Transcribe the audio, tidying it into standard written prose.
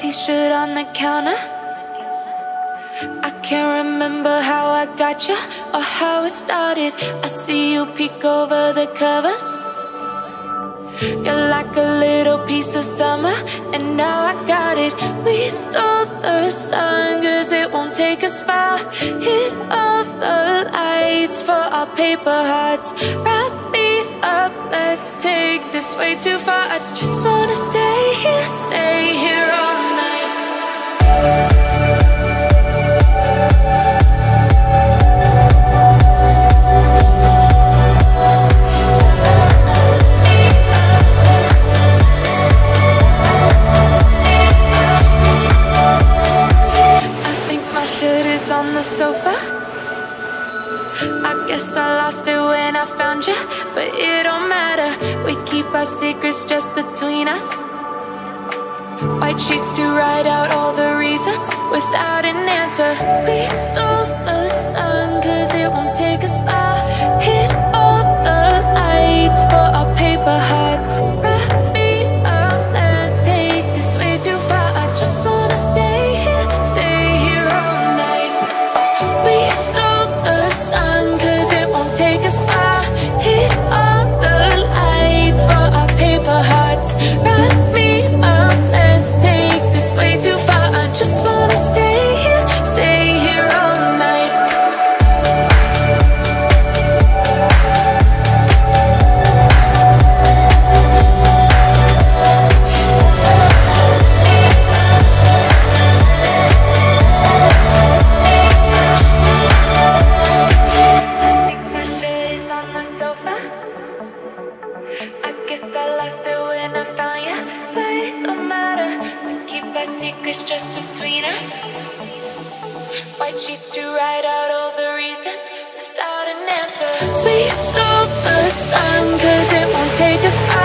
t-shirt on the counter. I can't remember how I got you or how it started. I see you peek over the covers. You're like a little piece of summer, and now I got it. We stole the sun, cause it won't take us far. Hit all the lights for our paper hearts. Wrap me up, let's take this way too far. I just wanna stay here all night. On the sofa, I guess I lost it when I found you, but it don't matter. We keep our secrets just between us. White sheets to write out all the reasons without an answer. We stole the sun, cause it won't take us far. Hit all the lights for our paper hearts. Wrap me up, let's take this way too far. I just wanna stay here all night. Stole the sun, cause it won't take us far. Hit all the lights for our paper hearts. Wrap me up, let's take this way too far. I just wanna stay here all night. Stole the sun, cause it won't take us far.